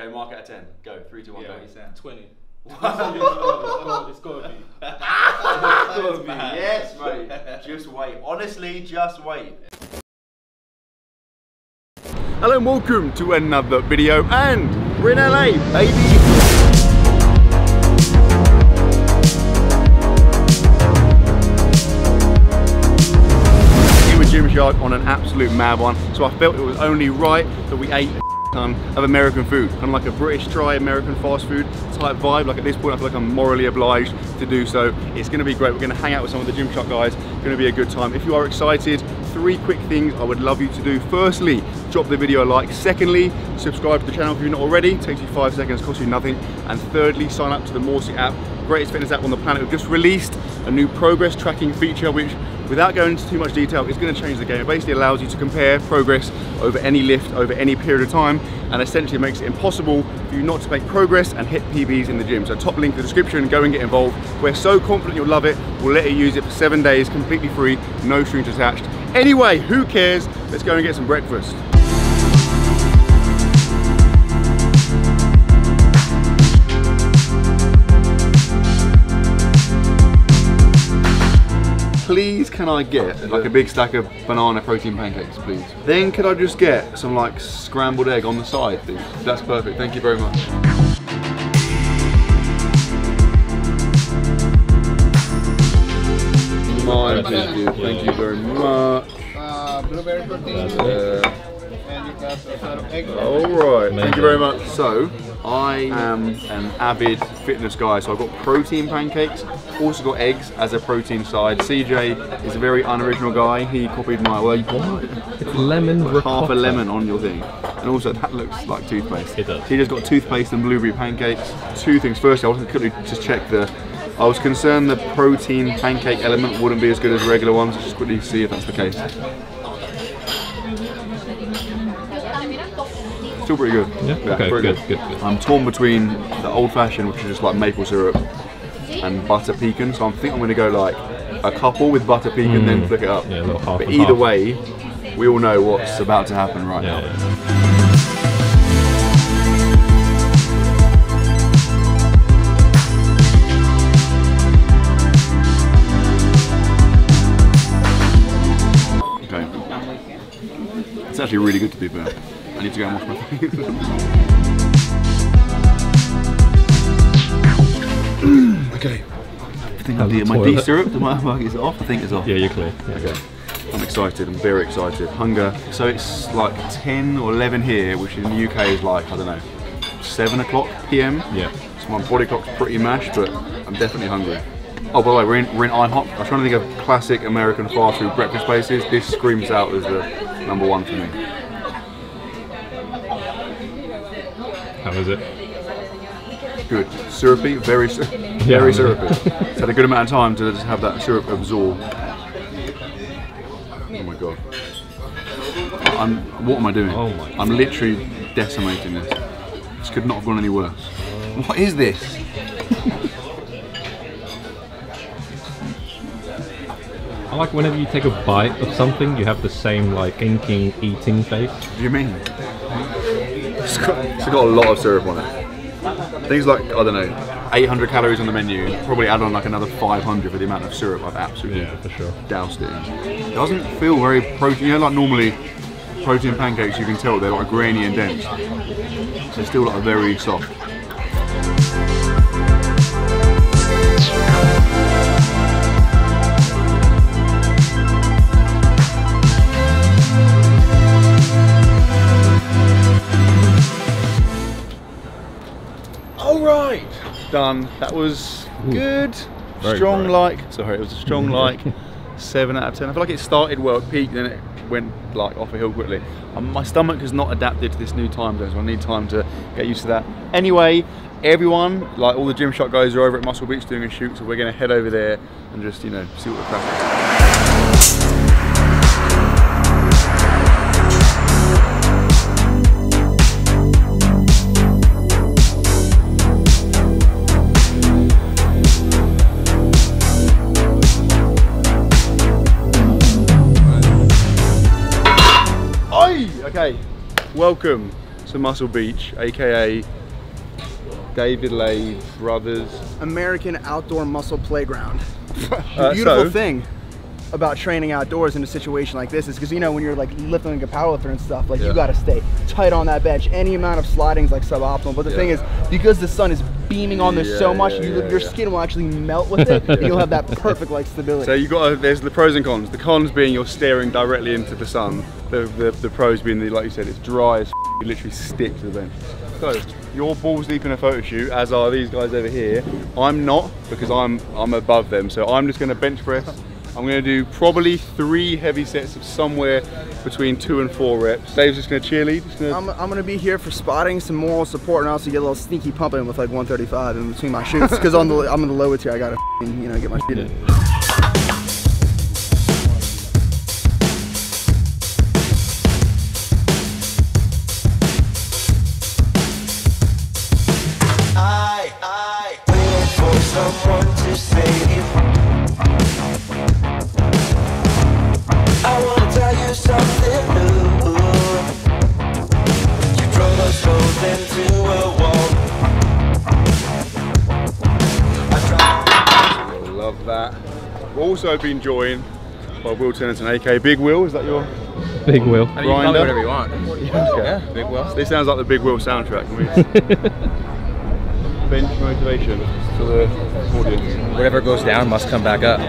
Okay, mark out of 10. Go. 3, 2, 1. Yeah, go. 20. It's gotta be. It's gotta be. Yes, mate. Just wait. Honestly, just wait. Hello and welcome to another video, and we're in LA, baby. Gymshark on an absolute mad one, so I felt it was only right that we ate a ton of American food, kind of like a British try American fast food type vibe. Like at this point I feel like I'm morally obliged to do so. It's going to be great. We're going to hang out with some of the Gymshark guys. It's going to be a good time. If you are excited, 3 quick things I would love you to do. Firstly, drop the video a like. Secondly, subscribe to the channel if you're not already. It takes you 5 seconds, costs you nothing. And thirdly, sign up to the Morsia app, greatest fitness app on the planet. We've just released a new progress tracking feature which, without going into too much detail, it's going to change the game. It basically allows you to compare progress over any lift, over any period of time, and essentially makes it impossible for you not to make progress and hit PBs in the gym. So top link in the description, go and get involved. We're so confident you'll love it, we'll let you use it for 7 days, completely free, no strings attached. Anyway, who cares? Let's go and get some breakfast. Please can I get like a big stack of banana protein pancakes, please? Then could I just get some like scrambled egg on the side, please? That's perfect, thank you very much. Mine, thank you very much. Blueberry protein. Alright, thank you very much. So, I am an avid fitness guy, so I've got protein pancakes, also got eggs as a protein side. CJ is a very unoriginal guy, he copied my way. It's lemon ricotta. Half a lemon on your thing. And also, that looks like toothpaste. It does. CJ's got toothpaste and blueberry pancakes. 2 things. Firstly, I was going to just check the... I was concerned the protein pancake element wouldn't be as good as regular ones. Just quickly see if that's the case. Still pretty good. Yeah, yeah, okay, pretty good. I'm torn between the old-fashioned, which is just like maple syrup, and butter pecan. So I think I'm going to go like a couple with butter pecan, then flick it up. Yeah, but either way, we all know what's about to happen right now. Yeah. It's actually really good to be fair. I need to go and wash my face. Okay. I think I'll do my D syrup. Is it off? I think it's off. Yeah, you're clear. Yeah. Okay. I'm excited. I'm very excited. Hunger. So it's like 10 or 11 here, which in the UK is like, I don't know, 7 o'clock p.m. Yeah. So my body clock's pretty mashed, but I'm definitely hungry. Oh, by the way, we're in IHOP. I was trying to think of classic American fast food breakfast places. This screams out as the #1 for me. How is it? Good. Syrupy, very syrupy. It's had a good amount of time to just have that syrup absorb. Oh my god. What am I doing? Oh my god. I'm literally decimating this. This could not have gone any worse. What is this? I like whenever you take a bite of something, you have the same like inking, eating face. What do you mean? It's got a lot of syrup on it. Things like, I don't know, 800 calories on the menu, probably add on like another 500 for the amount of syrup I've absolutely doused it in. It doesn't feel very protein, you know, like normally protein pancakes, you can tell they're like grainy and dense. They're still like very soft. Done. That was good. Ooh, strong great. Sorry, it was a strong 7 out of 10. I feel like it started well, it peaked, then it went like off a hill quickly. My stomach has not adapted to this new time zone, so I need time to get used to that. Anyway, everyone, like all the Gymshark guys are over at Muscle Beach doing a shoot, so we're going to head over there and just, you know, see what the crap is. Welcome to Muscle Beach, aka David Lay Brothers American Outdoor Muscle Playground. The beautiful thing about training outdoors in a situation like this is because, you know, when you're like lifting like a powerlifter and stuff, like you gotta stay tight on that bench. Any amount of sliding is like suboptimal. But the thing is, because the sun is beaming on this so much, your skin will actually melt with it, and you'll have that perfect like stability. So you got there's the pros and cons. The cons being you're staring directly into the sun. The pros being like you said, it's dry as f, you literally stick to the bench. So you're balls deep in a photo shoot, as are these guys over here. I'm not, because I'm above them. So I'm just gonna bench press. I'm gonna do probably 3 heavy sets of somewhere between 2 and 4 reps. Dave's just gonna cheerlead. I'm gonna be here for spotting, some moral support, and also get a little sneaky pumping with like 135 in between my shoots. Because I'm in the lower tier, I gotta get my shit in. Love that. We've also been joined by Will Tennant and AK Big Will. Is that your? Big Will. Grinder? You can whatever you want. Yeah, Big Will. This sounds like the Big Will soundtrack. Bench motivation to the audience. Whatever goes down must come back up.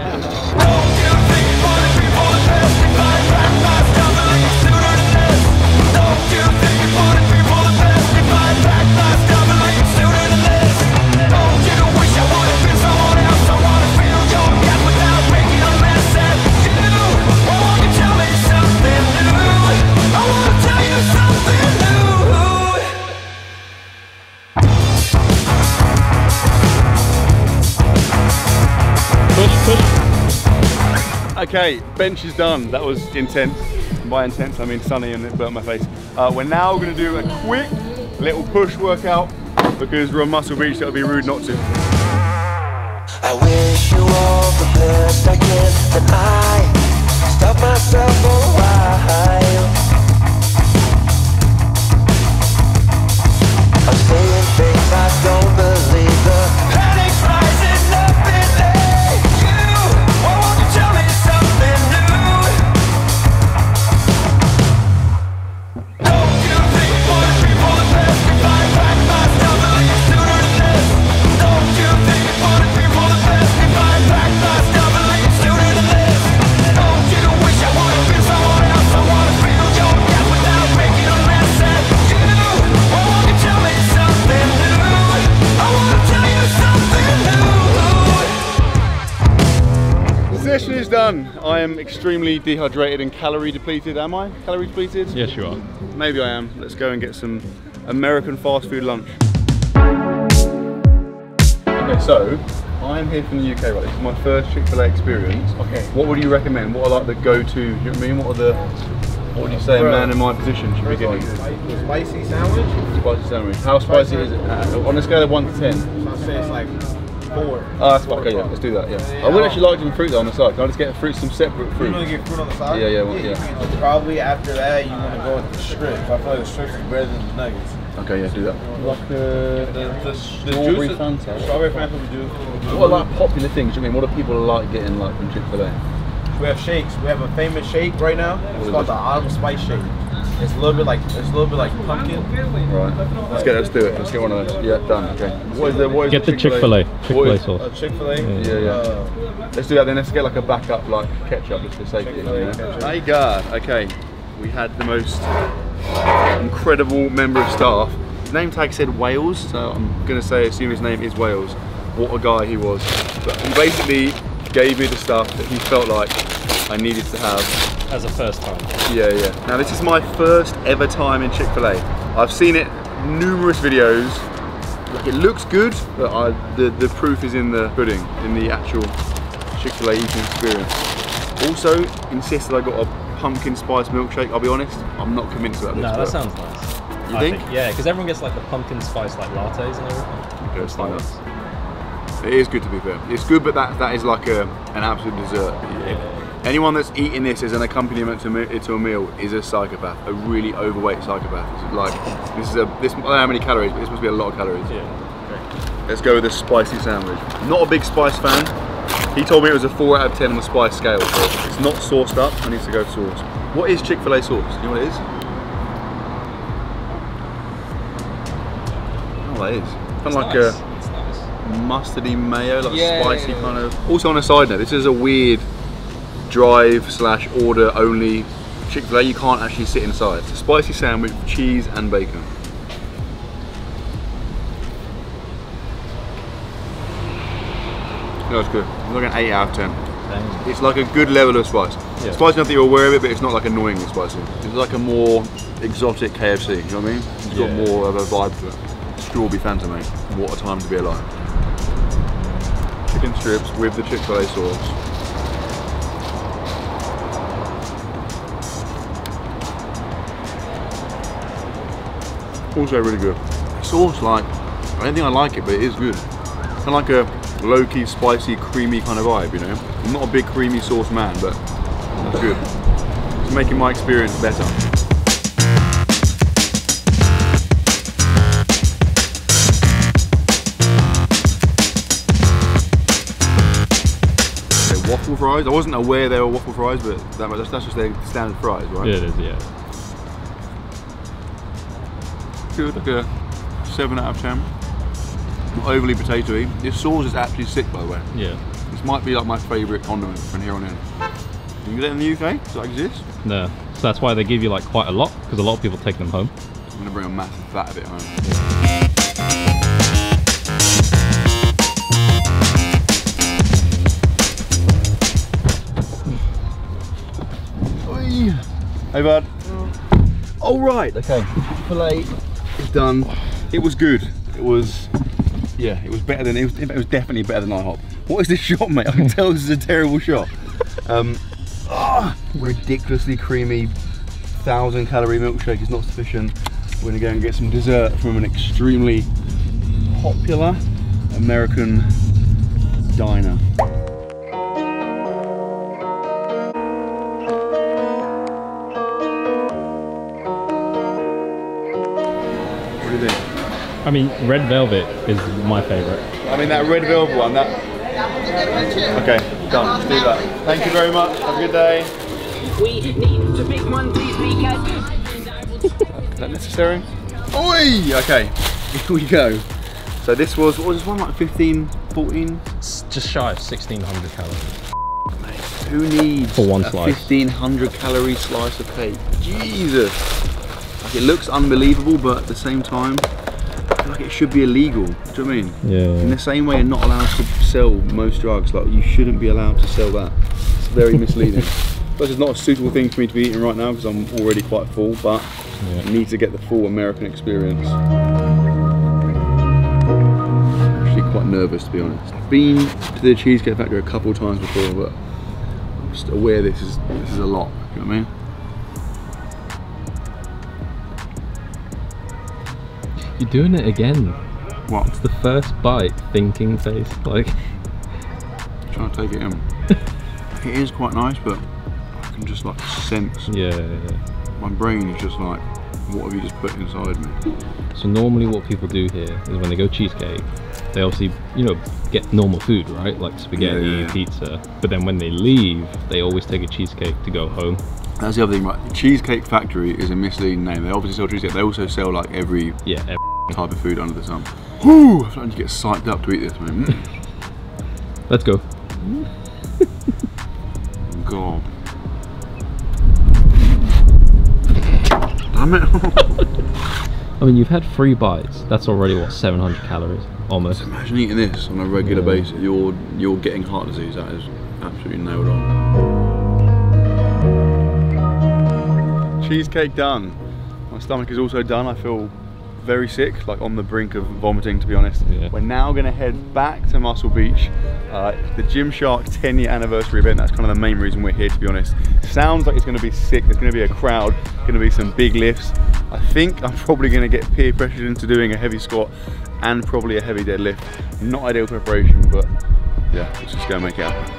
Okay, bench is done. That was intense. By intense, I mean sunny and it burnt my face. We're now gonna do a quick little push workout because we're on Muscle Beach, so it'll be rude not to. I wish you all the best I can, and I stop myself for a while. I'm saying things I don't believe the panic rising up in me. Session is done. I am extremely dehydrated and calorie depleted. Am I calorie depleted? Yes, you are. Maybe I am. Let's go and get some American fast food lunch. Okay, so I am here from the UK, right? This is my first Chick-fil-A experience. Okay. What would you recommend? What are like the go-to? Do you know what I mean? What are the? What would you say a man in my position should be getting? Spicy sandwich. Spicy sandwich. How spicy is it? On a scale of 1 to 10. So I'd say it's like 4. Okay, yeah, let's do that, yeah. I would actually like some fruit on the side. Can I just get fruit, some separate fruit? You want to get fruit on the side? Yeah. Probably after that, you want to go with the strips. I feel like the strips are better than the nuggets. Okay, yeah, do that. Like the strawberry Fanta. Strawberry Fanta juice. What are like popular things? I mean, what do people like getting like from Chick-fil-A? We have shakes. We have a famous shake right now. It's called the Autumn Spice Shake. It's a little bit like pumpkin. Right. Let's do it. Let's get one of those. Yeah, done. Okay. What is get the Chick-fil-A. Chick-fil-A sauce. Chick-fil-A. Yeah. Let's do that. Then let's get like a backup like ketchup just for safety. Hey God. Okay. We had the most incredible member of staff. His name tag said Wales, so I'm gonna assume his name is Wales. What a guy he was. But he basically gave me the stuff that he felt like I needed to have. As a first time. Yeah. Now this is my first ever time in Chick-fil-A. I've seen it in numerous videos. Like it looks good, but the proof is in the pudding, in the actual Chick-fil-A eating experience. Also, insisted I got a pumpkin spice milkshake. I'll be honest, I'm not convinced about this. No, that sounds nice. You think? Yeah, because everyone gets like the pumpkin spice like lattes and everything. Yeah, it's like that. It is good to be fair. It's good, but that is like an absolute dessert. Yeah. Anyone that's eating this as an accompaniment to a meal is a psychopath, a really overweight psychopath. It's like, I don't know how many calories, but this must be a lot of calories. Yeah. Okay. Let's go with a spicy sandwich. Not a big spice fan. He told me it was a 4 out of 10 on the spice scale, so it's not sauced up. I need to go sauce. What is Chick-fil-A sauce? You know what it is? Oh, that is. It's like nice. A mustardy mayo, like spicy kind of. Also on a side note, this is a weird drive/order only Chick-fil-A. You can't actually sit inside. It's a spicy sandwich, cheese and bacon. No, it's good. It's like an 8 out of 10. Dang. It's like a good level of spice. Yeah. Spicy enough that you're aware of it, but it's not like annoyingly spicy. It's like a more exotic KFC, you know what I mean? It's got more of a vibe to it. Strawberry Fanta, mate. What a time to be alive. Chicken strips with the Chick-fil-A sauce. Also really good. Sauce, like, I don't think I like it, but it is good. It's kind of like a low-key, spicy, creamy kind of vibe, you know? I'm not a big creamy sauce man, but it's good. It's making my experience better. Waffle fries. I wasn't aware they were waffle fries, but that's just their standard fries, right? Yeah, it is, yeah. Good, like a 7 out of 10. Not overly potato-y. This sauce is actually sick, by the way. Yeah. This might be like my favourite condiment from here on in. Can you get it in the UK? Does that exist? No. So that's why they give you like quite a lot, because a lot of people take them home. I'm going to bring a massive fat of it home. Yeah. Hey bud. Alright, okay. Chick-fil-A is done. It was good. It was, yeah, it was better than, it was definitely better than IHOP. What is this shop, mate? I can tell this is a terrible shop. Ridiculously creamy, 1,000 calorie milkshake is not sufficient. We're gonna go and get some dessert from an extremely popular American diner. I mean, red velvet is my favourite. I mean, that red velvet one, that... Okay, done. Let's do that. Thank you very much. Have a good day. We need to make one these weekends. Is that necessary? Oi! Okay, here we go. So this was, what was this one, like 15, 14? It's just shy of 1,600 calories. Mate, who needs for one slice. 1,500 calorie slice of cake? Jesus! Like, it looks unbelievable, but at the same time, like it should be illegal, do you know what I mean? Yeah. In the same way you're not allowed to sell most drugs, like you shouldn't be allowed to sell that. It's very misleading. Plus it's not a suitable thing for me to be eating right now because I'm already quite full, but I need to get the full American experience. I'm actually quite nervous, to be honest. I've been to the Cheesecake Factory a couple of times before, but I'm just aware this is a lot, do you know what I mean? You're doing it again. What? It's the first bite thinking face, like. I'm trying to take it in. It is quite nice, but I can just like sense. Yeah. My brain is just like, what have you just put inside me? So normally what people do here is when they go cheesecake, they obviously, you know, get normal food, right? Like spaghetti, pizza. But then when they leave, they always take a cheesecake to go home. That's the other thing, right? Cheesecake Factory is a misleading name. They obviously sell cheesecake, they also sell like every type of food under the sun. Whoo! I'm starting to get psyched up to eat this, man. Let's go. God. Damn it. I mean, you've had 3 bites. That's already, what, 700 calories, almost. Just imagine eating this on a regular basis. You're getting heart disease. That is absolutely nailed on. Cheesecake done. My stomach is also done. I feel very sick, like on the brink of vomiting, to be honest. Yeah. We're now going to head back to Muscle Beach, the Gymshark 10-year anniversary event. That's kind of the main reason we're here, to be honest. Sounds like it's going to be sick. There's going to be a crowd, going to be some big lifts. I think I'm probably going to get peer pressured into doing a heavy squat and probably a heavy deadlift. Not ideal preparation, but yeah, let's just go and make it happen.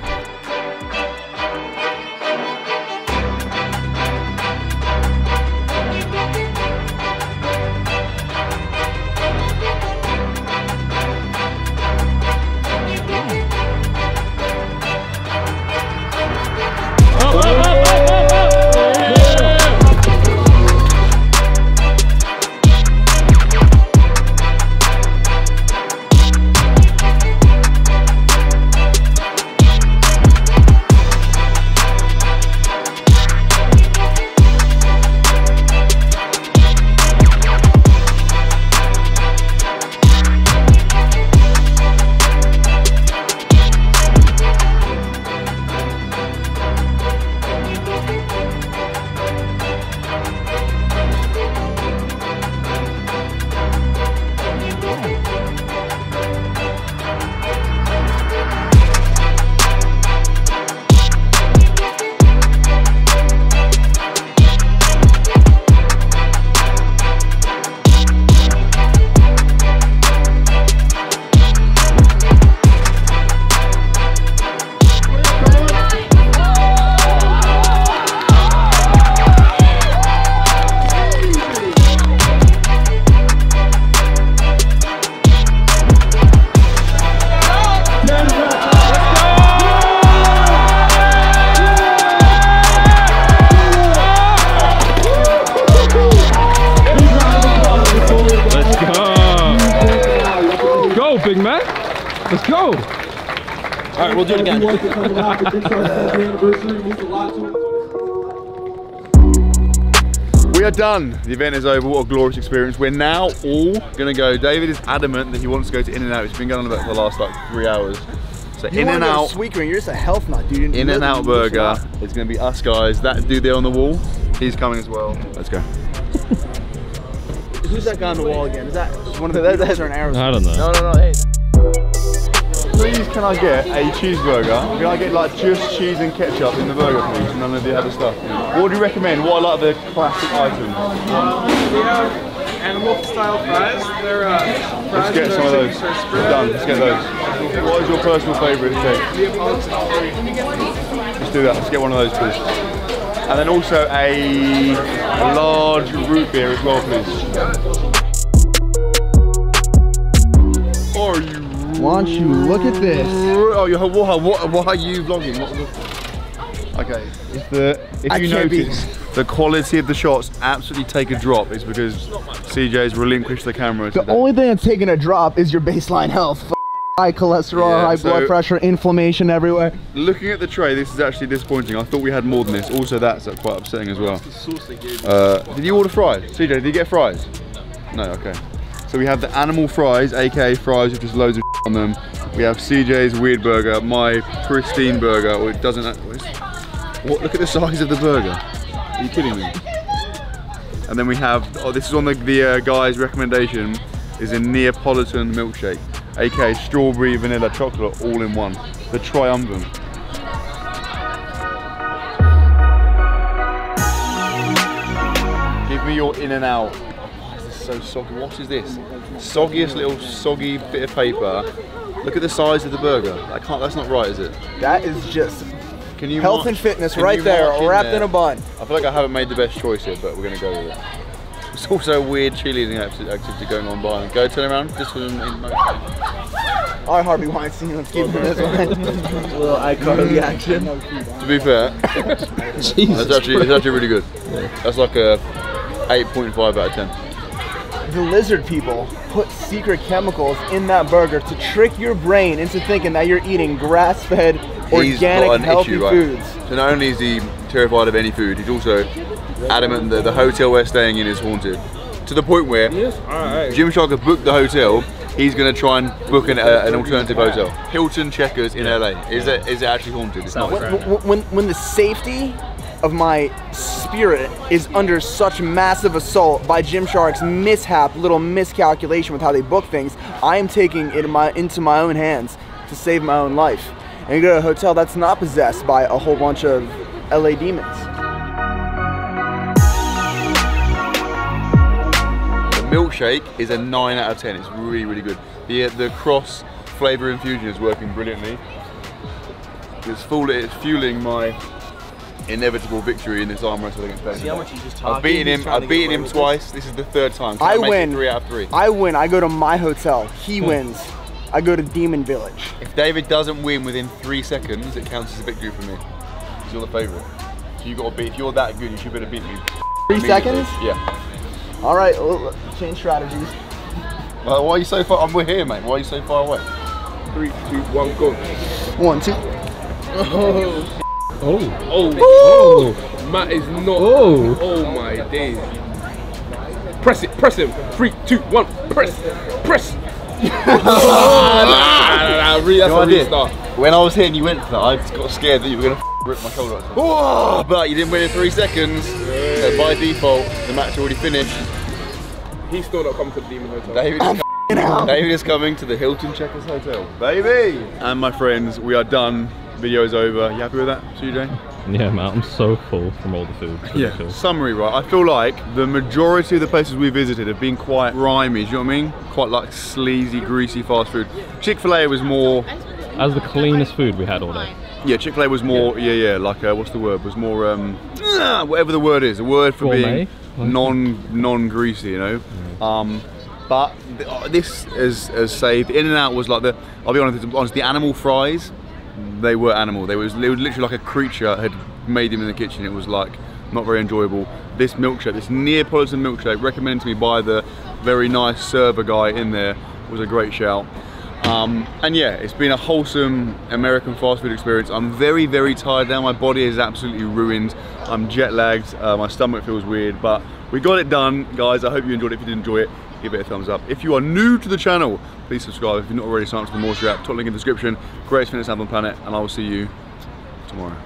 Big Mac. Let's go. All right, we'll do it again. We are done. The event is over. What a glorious experience. We're now all gonna go. David is adamant that he wants to go to In-N-Out. He's been going on about for the last like 3 hours. So In-N-Out. You're just a health nut, dude. In-N-Out burger. It's gonna be us guys. That dude there on the wall. He's coming as well. Let's go. Who's that guy on the wall again? Is that one of the guys or an arrow? I don't know. No, hey. Please, can I get a cheeseburger? Can I get like just cheese and ketchup in the burger, please? None of the other stuff. What would you recommend? What are like the classic items? We have animal style fries. They're fries. Let's get some of those. We're done. Let's get those. What is your personal favorite cake? Let's do that. Let's get one of those, please. And then also a large root beer as well, please. Are you... Why don't you look at this? Oh, why are you vlogging? Okay, if you notice, the quality of the shots absolutely take a drop. It's because CJ's relinquished the camera today. The only thing that's taking a drop is your baseline health. High cholesterol, high blood pressure, inflammation everywhere. Looking at the tray, this is actually disappointing. I thought we had more than this. Also, that's quite upsetting as well. Did you order fries? CJ, did you get fries? No, okay. So we have the animal fries, aka fries with just loads of on them. We have CJ's weird burger, my pristine burger, or it doesn't... What? Look at the size of the burger. Are you kidding me? And then we have... Oh, this is on the guy's recommendation, is a Neapolitan milkshake. AKA strawberry, vanilla, chocolate, all in one. The triumvirate. Give me your In-N-Out. Oh, this is so soggy. What is this? Soggiest little soggy bit of paper. Look at the size of the burger. That's not right, is it? That is just health and fitness right there, wrapped in a bun. I feel like I haven't made the best choice here, but we're gonna go with it. It's also a weird cheerleading activity going on by. Go turn around. This one. Our Harvey Weinstein. Let's keep doing this one. Little iCarly action. To be fair, that's actually really good. Yeah. That's like a 8.5 out of 10. The lizard people put secret chemicals in that burger to trick your brain into thinking that you're eating grass-fed, organic, healthy foods. Right? So not only is he terrified of any food, he's also adamant that the hotel we're staying in is haunted. To the point where Gymshark have booked the hotel, he's going to try and book an alternative hotel. Hilton Checkers in LA. Is it actually haunted? It's not. When the safety of my spirit is under such massive assault by Gymshark's little miscalculation with how they book things, I am taking it into my own hands to save my own life. And you go to a hotel that's not possessed by a whole bunch of LA demons. Milkshake is a 9 out of 10. It's really, really good. The cross flavor infusion is working brilliantly. It's fueling my inevitable victory in this arm wrestle against Ben. See how much you just talked. I've beaten him twice. This is the third time. So I win. 3 out of 3. I win. I go to my hotel. He wins. I go to Demon Village. If David doesn't win within 3 seconds, it counts as a victory for me. You're the favorite. So you gotta beat. If you're that good, you should better beat me. 3 seconds? Yeah. All right, well, change strategies. Well, why are you so far? We're here, mate. Why are you so far away? 3, 2, 1, go. 1, 2. Oh. Oh. Oh. Oh. Oh. Matt is not. Oh. Oh my days. Press it. Press him. 3, 2, 1. Press. Press. When I was here and you went for that, I just got scared that you were gonna rip my shoulder out. Oh, but you didn't win in 3 seconds. So by default, the match already finished. He's still not coming to the Demon Hotel. David is coming to the Hilton Checkers Hotel, baby. And my friends, we are done. Video's over. You happy with that, CJ? Yeah, Matt. I'm so full from all the food. Yeah. Cool. Summary, right? I feel like the majority of the places we visited have been quite grimy. Do you know what I mean? Quite like sleazy, greasy fast food. Chick-fil-A was more. As the cleanest food we had all day. Yeah, Chick-fil-A was more, what's the word? Was more, whatever the word is, a word for gourmet, being non-greasy, you know? Mm. But this has saved. In-N-Out was like I'll be honest, the animal fries, they were animal. It was literally like a creature had made them in the kitchen. It was like, not very enjoyable. This milkshake, this Neapolitan milkshake, recommended to me by the very nice server guy in there, was a great shout. And yeah, it's been a wholesome American fast food experience. I'm very, very tired now. My body is absolutely ruined. I'm jet lagged. My stomach feels weird, but we got it done, guys. I hope you enjoyed it. If you did enjoy it, give it a thumbs up. If you are new to the channel, please subscribe. If you're not already signed up to the Morsia app, top link in the description. Greatest fitness app on the planet, and I will see you tomorrow.